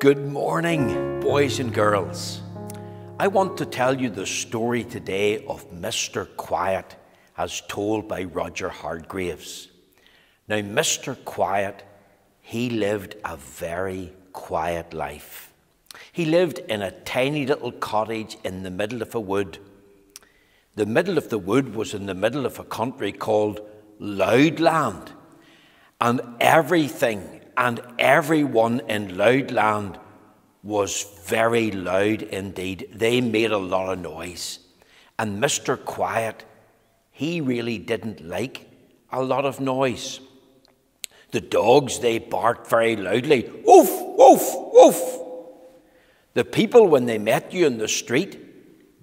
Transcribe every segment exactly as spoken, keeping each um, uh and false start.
Good morning, boys and girls. I want to tell you the story today of Mister Quiet, as told by Roger Hargreaves. Now, Mister Quiet, he lived a very quiet life. He lived in a tiny little cottage in the middle of a wood. The middle of the wood was in the middle of a country called Loudland, and everything and everyone in Loudland was very loud indeed. They made a lot of noise. And Mister Quiet, he really didn't like a lot of noise. The dogs, they barked very loudly. Woof, woof, woof. The people, when they met you in the street,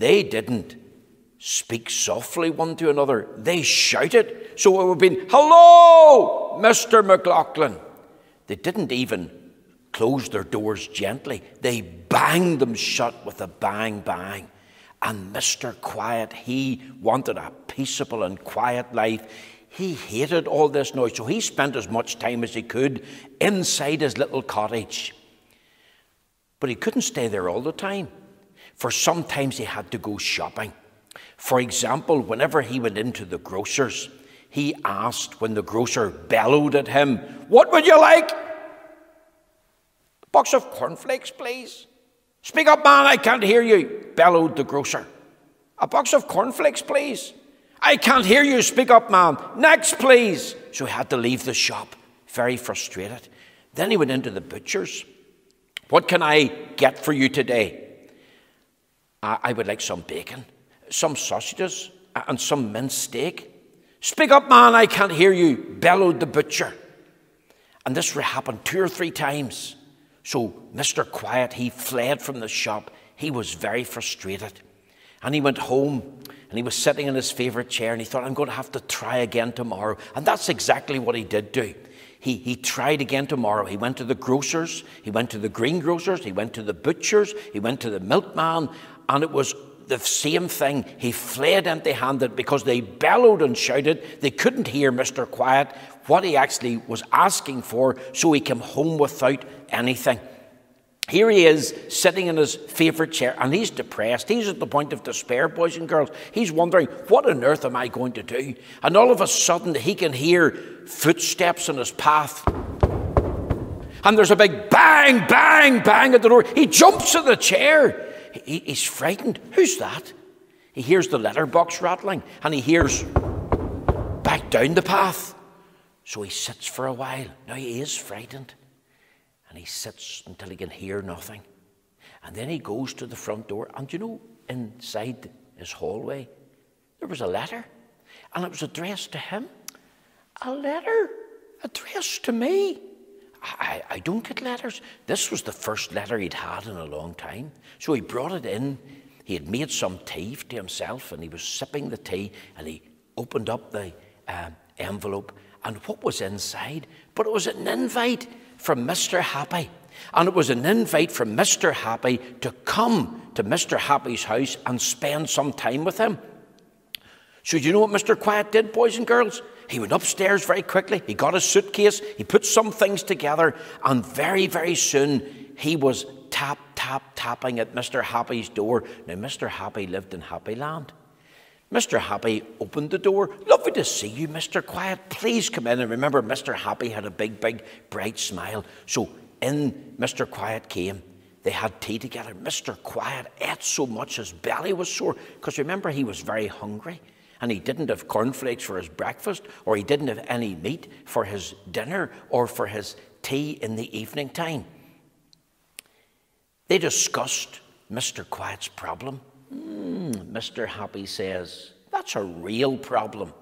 they didn't speak softly one to another. They shouted. So it would have been, "Hello, Mister McLaughlin." They didn't even close their doors gently. They banged them shut with a bang, bang. And Mister Quiet, he wanted a peaceable and quiet life. He hated all this noise, so he spent as much time as he could inside his little cottage. But he couldn't stay there all the time, for sometimes he had to go shopping. For example, whenever he went into the grocer's, he asked when the grocer bellowed at him, "What would you like?" "A box of cornflakes, please." "Speak up, man, I can't hear you," bellowed the grocer. "A box of cornflakes, please." "I can't hear you, speak up, man." "Next, please." So he had to leave the shop, very frustrated. Then he went into the butcher's. "What can I get for you today?" I, I would like some bacon, some sausages, and some minced steak." "Speak up, man, I can't hear you," bellowed the butcher. And this happened two or three times. So Mister Quiet, he fled from the shop. He was very frustrated. And he went home, and he was sitting in his favourite chair, and he thought, "I'm going to have to try again tomorrow." And that's exactly what he did do. He, he tried again tomorrow. He went to the grocers, he went to the greengrocers, he went to the butchers, he went to the milkman, and it was the same thing. He fled empty-handed because they bellowed and shouted. They couldn't hear Mister Quiet, what he actually was asking for, so he came home without anything. Here he is, sitting in his favourite chair, and he's depressed. He's at the point of despair, boys and girls. He's wondering, what on earth am I going to do? And all of a sudden, he can hear footsteps in his path. And there's a big bang, bang, bang at the door. He jumps in the chair. He's frightened. Who's that? He hears the letterbox rattling, and he hears back down the path. So he sits for a while. Now he is frightened, and he sits until he can hear nothing. And then he goes to the front door, and you know, inside his hallway, there was a letter, and it was addressed to him. A letter addressed to me. I, I don't get letters. This was the first letter he'd had in a long time. So he brought it in. He had made some tea to himself, and he was sipping the tea, and he opened up the uh, envelope, and what was inside? But it was an invite from Mister Happy. And it was an invite from Mister Happy to come to Mister Happy's house and spend some time with him. So do you know what Mister Quiet did, boys and girls? He went upstairs very quickly. He got his suitcase. He put some things together. And very, very soon, he was tap, tap, tapping at Mister Happy's door. Now, Mister Happy lived in Happyland. Mister Happy opened the door. "Lovely to see you, Mister Quiet. Please come in." And remember, Mister Happy had a big, big, bright smile. So in Mister Quiet came. They had tea together. Mister Quiet ate so much his belly was sore. Because remember, he was very hungry. And he didn't have cornflakes for his breakfast, or he didn't have any meat for his dinner or for his tea in the evening time. They discussed Mister Quiet's problem. Mm, Mister Happy says, "That's a real problem.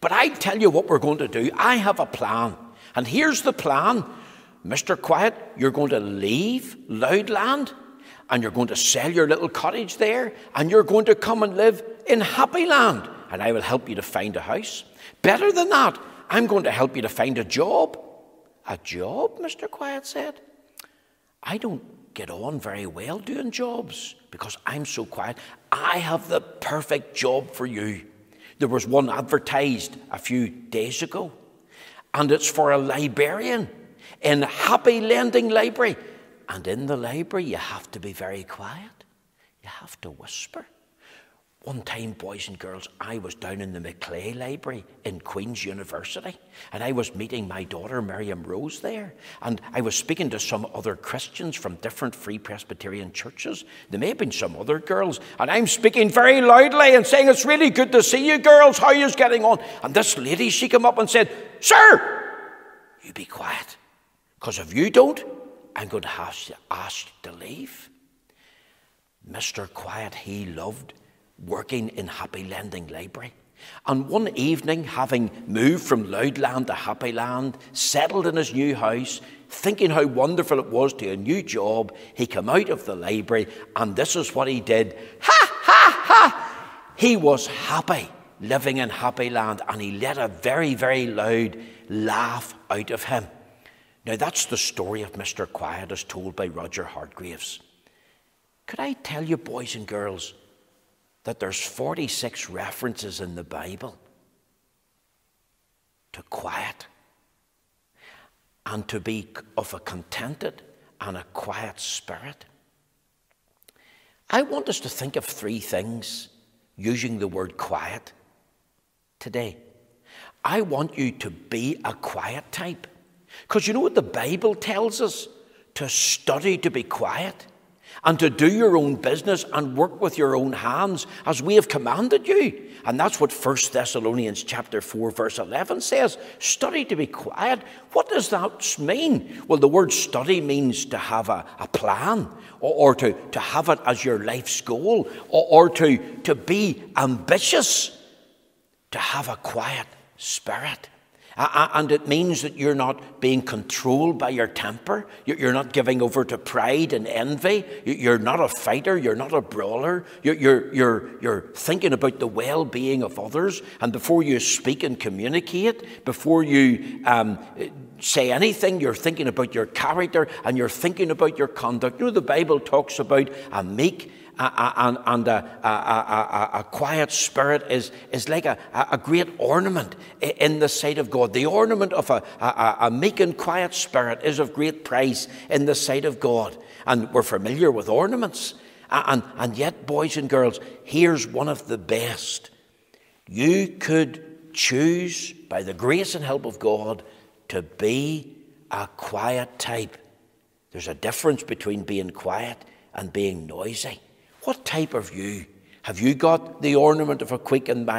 But I tell you what we're going to do. I have a plan. And here's the plan. Mister Quiet, you're going to leave Loudland, and you're going to sell your little cottage there, and you're going to come and live in Happyland. And I will help you to find a house. Better than that, I'm going to help you to find a job." "A job?" Mister Quiet said. "I don't get on very well doing jobs because I'm so quiet. I have the perfect job for you. There was one advertised a few days ago, and it's for a librarian in Happy Landing Library. And in the library, you have to be very quiet. You have to whisper. One time, boys and girls, I was down in the Maclay Library in Queen's University, and I was meeting my daughter, Miriam Rose, there, and I was speaking to some other Christians from different Free Presbyterian churches. There may have been some other girls, and I'm speaking very loudly and saying, "It's really good to see you, girls. How are you getting on?" And this lady, she came up and said, "Sir, you be quiet, because if you don't, I'm going to have to ask you to leave." Mister Quiet, he loved working in Happy Landing Library. And one evening, having moved from Loudland to Happyland, settled in his new house, thinking how wonderful it was to a new job, he came out of the library, and this is what he did. Ha, ha, ha! He was happy living in Happyland, and he let a very, very loud laugh out of him. Now, that's the story of Mister Quiet as told by Roger Hargreaves. Could I tell you, boys and girls, that there's forty-six references in the Bible to quiet and to be of a contented and a quiet spirit? I want us to think of three things using the word quiet today. I want you to be a quiet type, because you know what the Bible tells us? To study to be quiet, and to do your own business and work with your own hands as we have commanded you. And that's what First Thessalonians chapter four, verse eleven says. Study to be quiet. What does that mean? Well, the word study means to have a, a plan, or, or to, to have it as your life's goal, or, or to, to be ambitious, to have a quiet spirit. And it means that you're not being controlled by your temper. You're not giving over to pride and envy. You're not a fighter. You're not a brawler. You're, you're, you're, you're thinking about the well-being of others. And before you speak and communicate, before you um, say anything, you're thinking about your character and you're thinking about your conduct. You know, the Bible talks about a meek and, and a, a, a, a, a quiet spirit is, is like a, a great ornament in the sight of God. The ornament of a, a, a meek and quiet spirit is of great price in the sight of God. And we're familiar with ornaments. And, and yet, boys and girls, here's one of the best. You could choose, by the grace and help of God, to be a quiet type. There's a difference between being quiet and being noisy. What type of you? Have you got the ornament of a quick and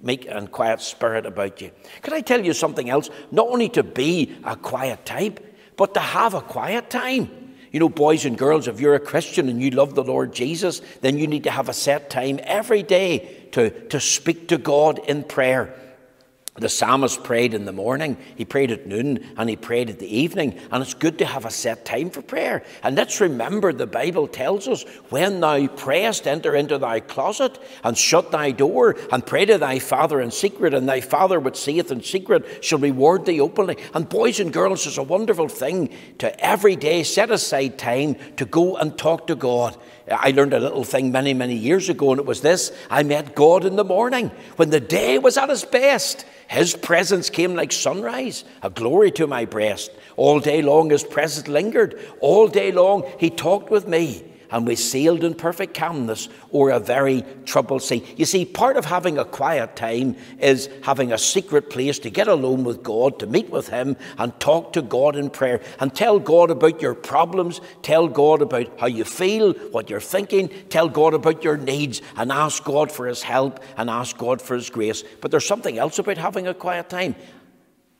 meek and quiet spirit about you? Can I tell you something else? Not only to be a quiet type, but to have a quiet time. You know, boys and girls, if you're a Christian and you love the Lord Jesus, then you need to have a set time every day to, to speak to God in prayer. The psalmist prayed in the morning, he prayed at noon, and he prayed at the evening. And it's good to have a set time for prayer. And let's remember, the Bible tells us, when thou prayest, enter into thy closet, and shut thy door, and pray to thy Father in secret, and thy Father which seeth in secret shall reward thee openly. And boys and girls, it's a wonderful thing to every day set aside time to go and talk to God. I learned a little thing many, many years ago, and it was this. I met God in the morning when the day was at its best. His presence came like sunrise, a glory to my breast. All day long his presence lingered. All day long he talked with me, and we sailed in perfect calmness o'er a very troubled sea. You see, part of having a quiet time is having a secret place to get alone with God, to meet with him and talk to God in prayer, and tell God about your problems, tell God about how you feel, what you're thinking, tell God about your needs, and ask God for his help and ask God for his grace. But there's something else about having a quiet time,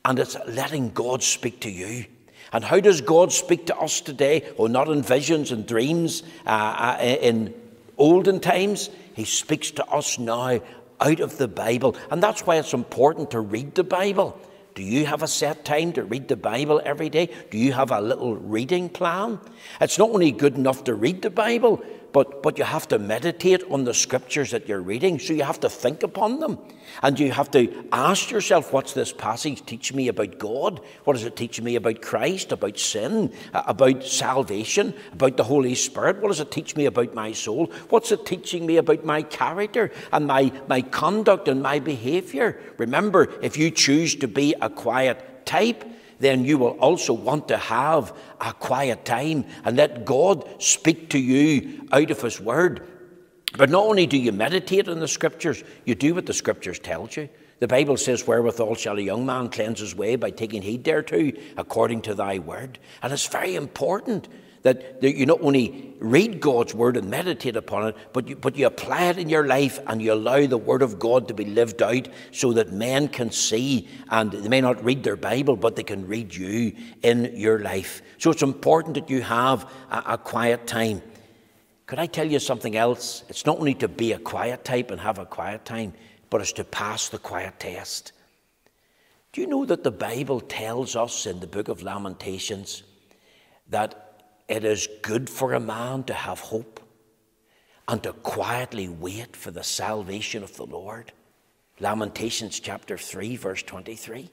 and it's letting God speak to you. And how does God speak to us today? Well, not in visions and dreams uh, in olden times. He speaks to us now out of the Bible. And that's why it's important to read the Bible. Do you have a set time to read the Bible every day? Do you have a little reading plan? It's not only good enough to read the Bible, But, but you have to meditate on the scriptures that you're reading, so you have to think upon them. And you have to ask yourself, what's this passage teach me about God? What does it teach me about Christ, about sin, about salvation, about the Holy Spirit? What does it teach me about my soul? What's it teaching me about my character and my, my conduct and my behavior? Remember, if you choose to be a quiet type, then you will also want to have a quiet time and let God speak to you out of his word. But not only do you meditate on the Scriptures, you do what the Scriptures tell you. The Bible says, wherewithal shall a young man cleanse his way by taking heed thereto, according to thy word. And it's very important that you not only read God's word and meditate upon it, but you, but you apply it in your life and you allow the word of God to be lived out so that men can see, and they may not read their Bible, but they can read you in your life. So it's important that you have a, a quiet time. Could I tell you something else? It's not only to be a quiet type and have a quiet time, but it's to pass the quiet test. Do you know that the Bible tells us in the book of Lamentations that it is good for a man to have hope and to quietly wait for the salvation of the Lord? Lamentations chapter three, verse twenty-three.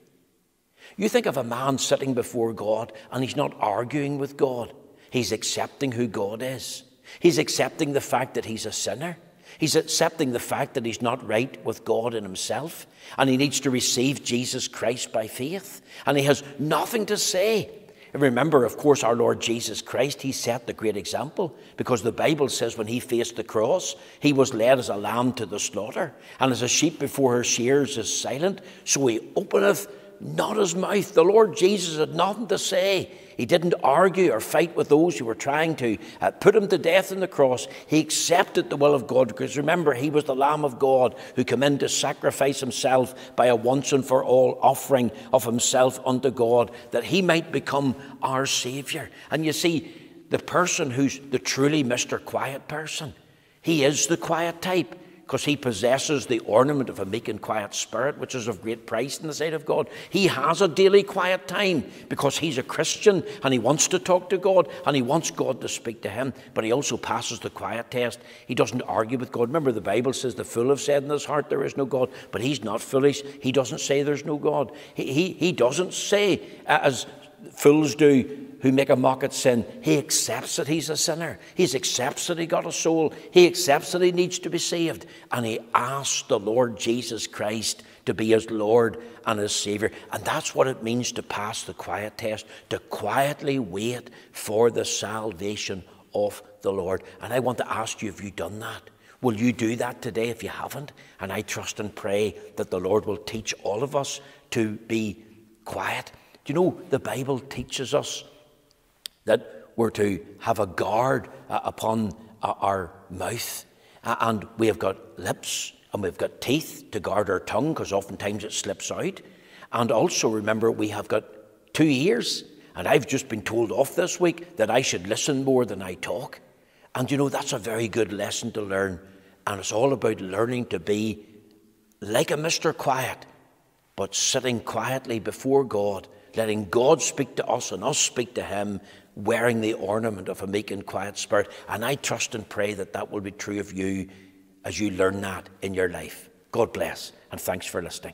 You think of a man sitting before God and he's not arguing with God. He's accepting who God is. He's accepting the fact that he's a sinner. He's accepting the fact that he's not right with God and himself, and he needs to receive Jesus Christ by faith, and he has nothing to say. And remember, of course, our Lord Jesus Christ, he set the great example, because the Bible says when he faced the cross, he was led as a lamb to the slaughter, and as a sheep before her shears is silent, so he openeth not his mouth. The Lord Jesus had nothing to say. He didn't argue or fight with those who were trying to uh, put him to death on the cross. He accepted the will of God, because remember, he was the Lamb of God who came in to sacrifice himself by a once and for all offering of himself unto God, that he might become our Savior. And you see, the person who's the truly Mister Quiet person, he is the quiet type, because he possesses the ornament of a meek and quiet spirit, which is of great price in the sight of God. He has a daily quiet time because he's a Christian and he wants to talk to God and he wants God to speak to him, but he also passes the quiet test. He doesn't argue with God. Remember, the Bible says the fool have said in his heart there is no God, but he's not foolish. He doesn't say there's no God. He, he, he doesn't say, as fools do, who make a mock at sin. He accepts that he's a sinner. He accepts that he got a soul. He accepts that he needs to be saved. And he asks the Lord Jesus Christ to be his Lord and his Savior. And that's what it means to pass the quiet test, to quietly wait for the salvation of the Lord. And I want to ask you, have you done that? Will you do that today if you haven't? And I trust and pray that the Lord will teach all of us to be quiet. Do you know, the Bible teaches us that we're to have a guard uh, upon uh, our mouth, uh, and we have got lips and we've got teeth to guard our tongue, because oftentimes it slips out. And also, remember, we have got two ears, and I've just been told off this week that I should listen more than I talk. And you know, that's a very good lesson to learn, and it's all about learning to be like a Mister Quiet, but sitting quietly before God, letting God speak to us and us speak to him, wearing the ornament of a meek and quiet spirit. And I trust and pray that that will be true of you as you learn that in your life. God bless, and thanks for listening.